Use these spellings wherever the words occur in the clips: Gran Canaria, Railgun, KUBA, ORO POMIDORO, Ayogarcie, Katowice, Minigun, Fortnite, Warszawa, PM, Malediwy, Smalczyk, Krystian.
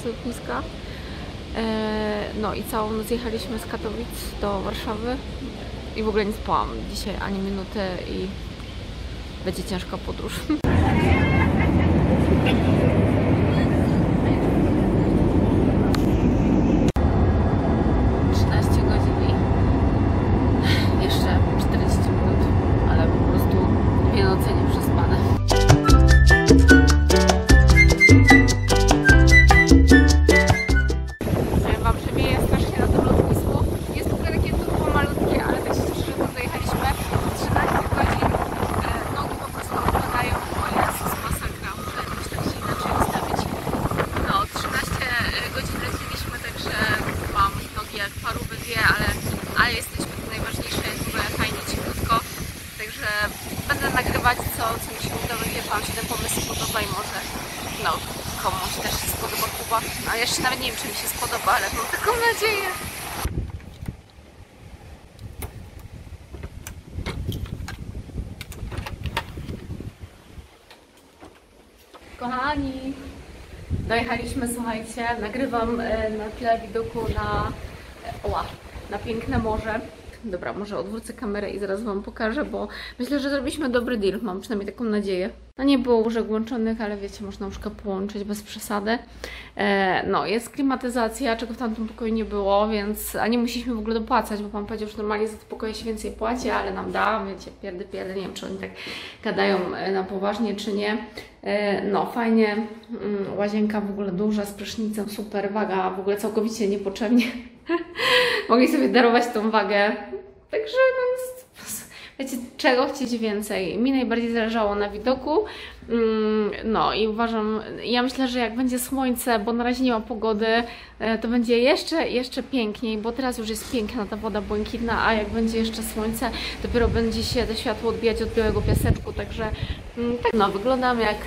z lotniska. No i całą noc jechaliśmy z Katowic do Warszawy i w ogóle nie spałam dzisiaj ani minuty i będzie ciężka podróż. Co mi się udało, wylepałam się ten pomysł podoba i może no, komuś też się spodoba Kuba. A jeszcze nawet nie wiem, czy mi się spodoba, ale mam taką nadzieję. Kochani, dojechaliśmy, słuchajcie, nagrywam na tle widoku na piękne morze. Dobra, może odwrócę kamerę i zaraz wam pokażę, bo myślę, że zrobiliśmy dobry deal, mam przynajmniej taką nadzieję. No nie było łóżek łączonych, ale wiecie, można łóżka połączyć bez przesady. No, jest klimatyzacja, czego w tamtym pokoju nie było, więc a nie musieliśmy w ogóle dopłacać, bo pan powiedział, że normalnie za te pokoje się więcej płaci, ale nam da, wiecie, pierdy, nie wiem, czy oni tak gadają na poważnie, czy nie. No, fajnie, łazienka w ogóle duża, z prysznicem, super, waga w ogóle całkowicie niepotrzebnie. Mogli sobie darować tą wagę, także no, wiecie, czego chcieć więcej. Mi najbardziej zależało na widoku, no i uważam, ja myślę, że jak będzie słońce, bo na razie nie ma pogody, to będzie jeszcze piękniej, bo teraz już jest piękna ta woda błękitna, a jak będzie jeszcze słońce, dopiero będzie się to światło odbijać od białego piaseczku, także tak, no wyglądam jak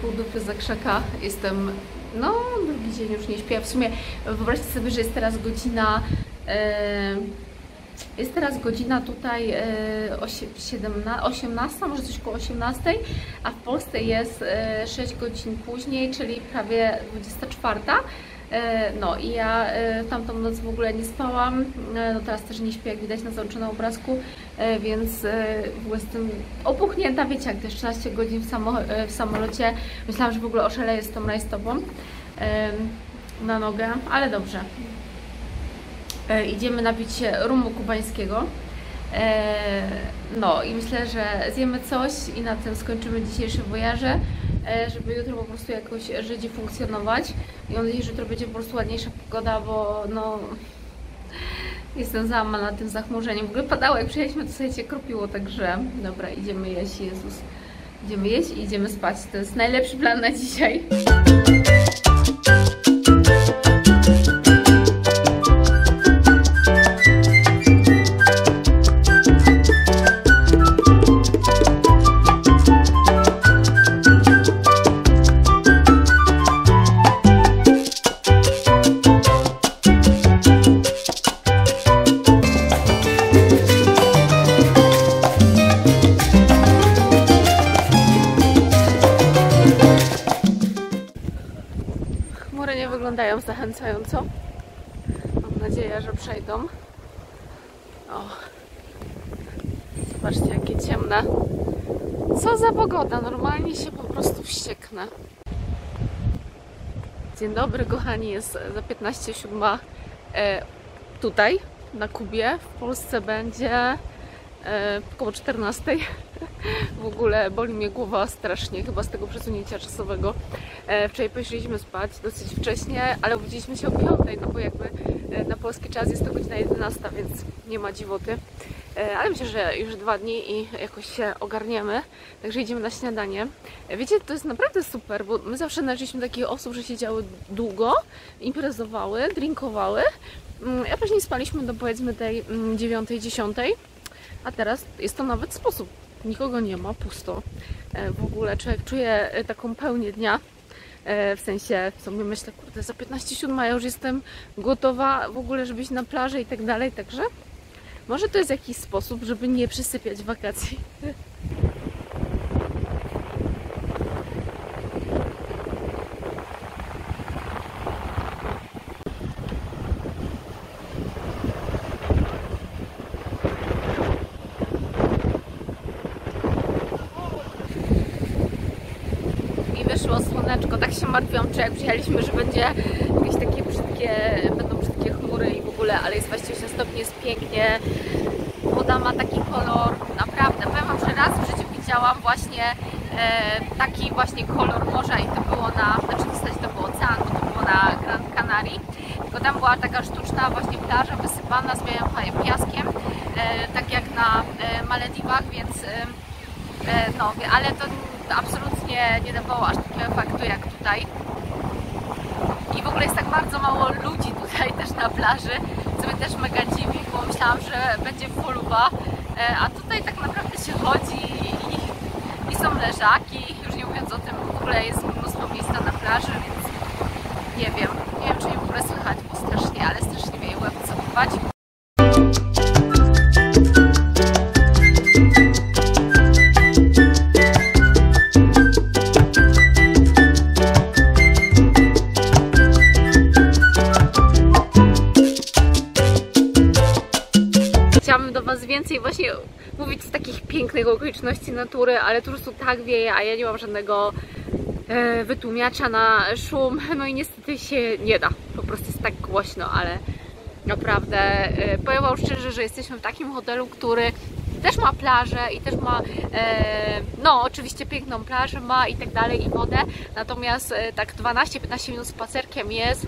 pół dupy za krzaka, jestem, no drugi dzień już nie śpię, w sumie wyobraźcie sobie, że jest teraz godzina... Jest teraz godzina tutaj 18, może coś koło 18, a w Polsce jest 6 godzin później, czyli prawie 24. No i ja tamtą noc w ogóle nie spałam, no teraz też nie śpię, jak widać na załączonym obrazku, więc w ogóle jestem opuchnięta, wiecie, jak to jest 13 godzin w samolocie, myślałam, że w ogóle oszaleję z tą rajstobą na nogę, ale dobrze. Idziemy napić się rumu kubańskiego. No i myślę, że zjemy coś i na tym skończymy dzisiejsze wojaże, żeby jutro po prostu jakoś Żydzi funkcjonować. I mam nadzieję, że jutro będzie po prostu ładniejsza pogoda, bo no... Jestem załamana na tym zachmurzeniem. W ogóle padało, jak przyjechaliśmy, to sobie się kropiło, także... Dobra, idziemy jeść, Jezus. Idziemy jeść i idziemy spać. To jest najlepszy plan na dzisiaj. Wyglądają zachęcająco. Mam nadzieję, że przejdą. O. Zobaczcie, jakie ciemne. Co za pogoda, normalnie się po prostu wścieknę. Dzień dobry, kochani, jest za 15:07 tutaj, na Kubie. W Polsce będzie około 14. W ogóle boli mnie głowa strasznie, chyba z tego przesunięcia czasowego. Wczoraj poszliśmy spać dosyć wcześnie, ale obudziliśmy się o 5, no bo jakby na polski czas jest to godzina 11, więc nie ma dziwoty. Ale myślę, że już 2 dni i jakoś się ogarniemy, także idziemy na śniadanie. Wiecie, to jest naprawdę super, bo my zawsze należyliśmy do takich osób, że siedziały długo, imprezowały, drinkowały, a później spaliśmy do powiedzmy tej 9-10, a teraz jest to nawet sposób. Nikogo nie ma, pusto. W ogóle człowiek czuje taką pełnię dnia. W sensie, w sumie myślę, kurde, za 6:15 ja już jestem gotowa w ogóle, żeby iść na plażę i tak dalej, także może to jest jakiś sposób, żeby nie przesypiać wakacji. bo tak się martwiłam, czy jak przyjechaliśmy, że będzie jakieś takie brzydkie, będą brzydkie chmury i w ogóle, ale jest 28 stopni, jest pięknie, woda ma taki kolor, naprawdę, powiem wam, że raz w życiu widziałam właśnie taki właśnie kolor morza i to było na, znaczy w zasadzie to był ocean, bo to było na Gran Canaria, tylko tam była taka sztuczna właśnie plaża wysypana z białym piaskiem, tak jak na Malediwach, więc no, ale to absolutnie nie dawało aż takiego efektu jak tutaj. I w ogóle jest tak bardzo mało ludzi tutaj też na plaży, co mnie też mega dziwi, bo myślałam, że będzie fuluba, a tutaj tak naprawdę się chodzi i są leżaki, już nie mówiąc o tym, w ogóle jest mnóstwo miejsca na plaży, więc nie wiem czy mnie w ogóle słychać, bo strasznie, ale strasznie mnie łeb zachować. Chciałabym do was więcej właśnie mówić z takich pięknych okoliczności natury, ale tu po prostu tak wieje, a ja nie mam żadnego wytłumiacza na szum, no i niestety się nie da, po prostu jest tak głośno, ale naprawdę powiem wam szczerze, że jesteśmy w takim hotelu, który też ma plażę i też ma no oczywiście piękną plażę ma i tak dalej i wodę, natomiast tak 12-15 minut spacerkiem jest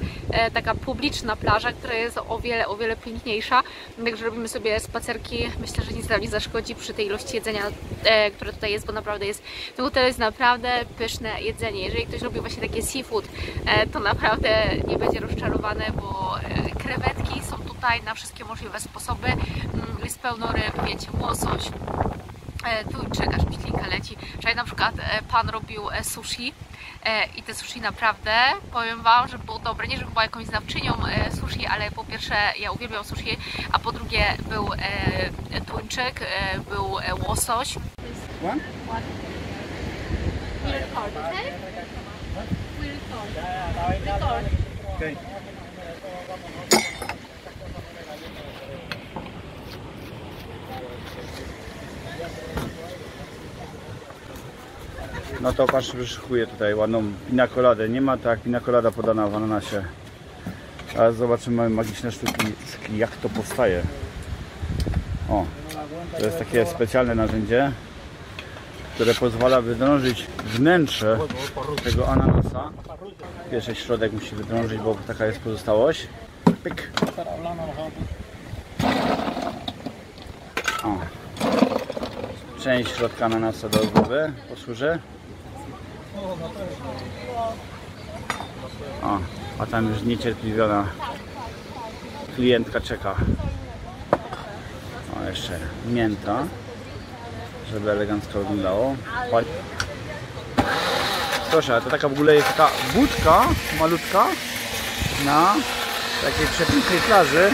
taka publiczna plaża, która jest o wiele piękniejsza, także robimy sobie spacerki, myślę, że nic nam nie zaszkodzi przy tej ilości jedzenia, które tutaj jest, bo naprawdę jest, ten hotel jest naprawdę pyszne jedzenie, jeżeli ktoś lubi właśnie takie seafood, to naprawdę nie będzie rozczarowany, bo krewetki są tutaj na wszystkie możliwe sposoby, jest pełno ryb, wiecie, łosoś, tuńczyk, aż myślinka leci. Wczoraj na przykład pan robił sushi i te sushi naprawdę, powiem wam, że było dobre, nie żebym była jakąś znawczynią sushi, ale po pierwsze ja uwielbiam sushi, a po drugie był tuńczyk, był łosoś. No to patrz, wyszukuję tutaj ładną pinakoladę. Nie ma tak, pinakolada podana w ananasie. A zobaczymy magiczne sztuki, jak to powstaje. O, to jest takie specjalne narzędzie, które pozwala wydrążyć wnętrze tego ananasa. Pierwszy środek musi wydrążyć, bo taka jest pozostałość. Pyk. O. Część środka ananasa do głowy posłuży. O, a tam już niecierpliwiona klientka czeka. O, jeszcze mięta, żeby elegancko wyglądało. Proszę, to taka w ogóle jest taka budka malutka na takiej przepięknej plaży.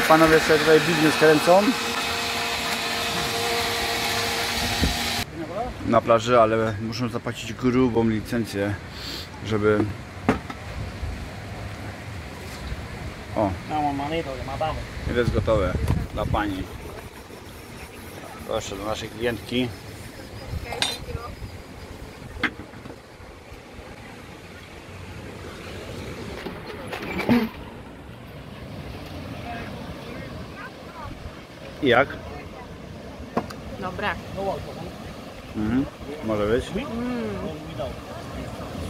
I panowie sobie tutaj biznes kręcą na plaży, ale muszą zapłacić grubą licencję, żeby... O! To jest gotowe dla pani. Proszę, do naszej klientki. I jak? Dobra. Może być?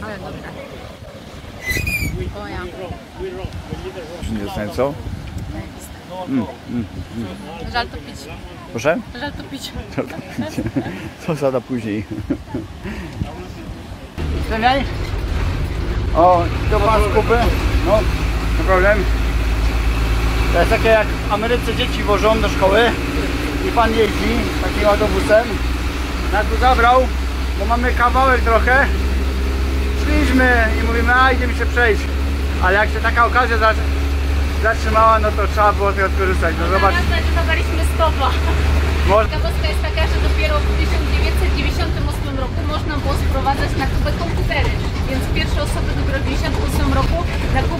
Ale dobra. O ja. Nie dostałem co? Żal to pić. Proszę? Żal to pić. Co zada później? O, to pan z Kuby? No, no problem. To jest takie jak w Ameryce dzieci wożą do szkoły i pan jeździ takim autobusem. Nas tu zabrał, bo mamy kawałek trochę. Szliśmy i mówimy, a idziemy się przejść. Ale jak się taka okazja zatrzymała, no to trzeba było tego odkorzystać. No zobacz. Teraz zaczynaliśmy stopa. Ciekawostka jest taka, że dopiero w 1998 roku można było sprowadzać na Kubę komputery. Więc pierwsze osoby dopiero w 1998 roku na Kubę